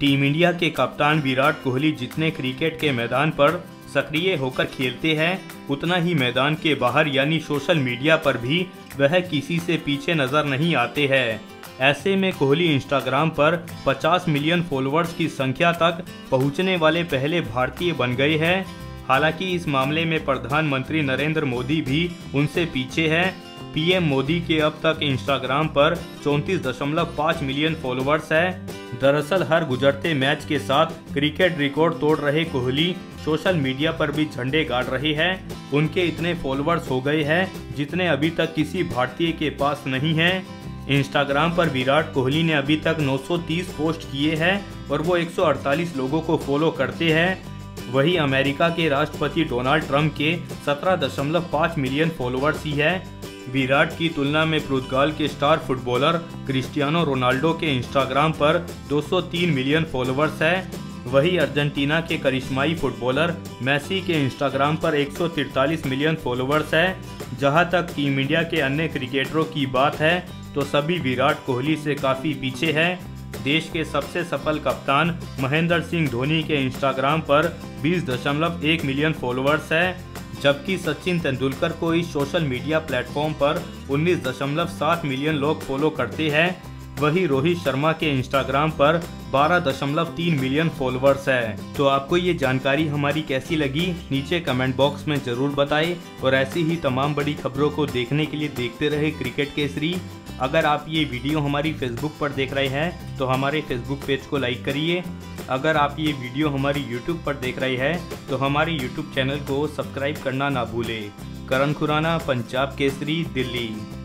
Team India के कप्तान विराट कोहली जितने क्रिकेट के मैदान पर सक्रिय होकर खेलते हैं, उतना ही मैदान के बाहर यानी सोशल मीडिया पर भी वह किसी से पीछे नजर नहीं आते हैं। ऐसे में कोहली इंस्टाग्राम पर 50 मिलियन फॉलोअर्स की संख्या तक पहुंचने वाले पहले भारतीय बन गए हैं। हालांकि इस मामले में प्रधानमंत्री नरेंद्र मोदी भी उनसे पीछे हैं। पीएम मोदी के अब तक इंस्टाग्राम पर 34.5 मिलियन फॉलोअर्स हैं। दरअसल हर गुजरते मैच के साथ क्रिकेट रिकॉर्ड तोड़ रहे कोहली सोशल मीडिया पर भी झंडे गाड़ रहे हैं। उनके इतने फॉलोअर्स हो गए हैं जितने अभी तक किसी भारतीय के पास नहीं हैं। इंस्टाग्राम पर विराट कोहली ने अभी तक 930 पोस्ट किए हैं और वो 148 लोगों को फॉलो करते हैं। वहीं अमेरिका के राष्ट्रपति डोनाल्ड ट्रम्प के 17.5 मिलियन फॉलोअर्स ही है। विराट की तुलना में पुर्तगाल के स्टार फुटबॉलर क्रिस्टियानो रोनाल्डो के इंस्टाग्राम पर 203 मिलियन फॉलोअर्स है। वहीं अर्जेंटीना के करिश्माई फुटबॉलर मैसी के इंस्टाग्राम पर 143 मिलियन फॉलोअर्स है। जहां तक टीम इंडिया के अन्य क्रिकेटरों की बात है तो सभी विराट कोहली से काफ़ी पीछे हैं। देश के सबसे सफल कप्तान महेंद्र सिंह धोनी के इंस्टाग्राम पर 20.1 मिलियन फॉलोअर्स हैं, जबकि सचिन तेंदुलकर को इस सोशल मीडिया प्लेटफॉर्म पर 19.7 मिलियन लोग फॉलो करते हैं। वहीं रोहित शर्मा के इंस्टाग्राम पर 12.3 मिलियन फॉलोअर्स हैं। तो आपको ये जानकारी हमारी कैसी लगी, नीचे कमेंट बॉक्स में ज़रूर बताएं और ऐसी ही तमाम बड़ी खबरों को देखने के लिए देखते रहे क्रिकेट केसरी। अगर आप ये वीडियो हमारी फेसबुक पर देख रहे हैं तो हमारे फेसबुक पेज को लाइक करिए। अगर आप ये वीडियो हमारी यूट्यूब पर देख रहे हैं तो हमारे यूट्यूब चैनल को सब्सक्राइब करना ना भूलें। करण खुराना, पंजाब केसरी, दिल्ली।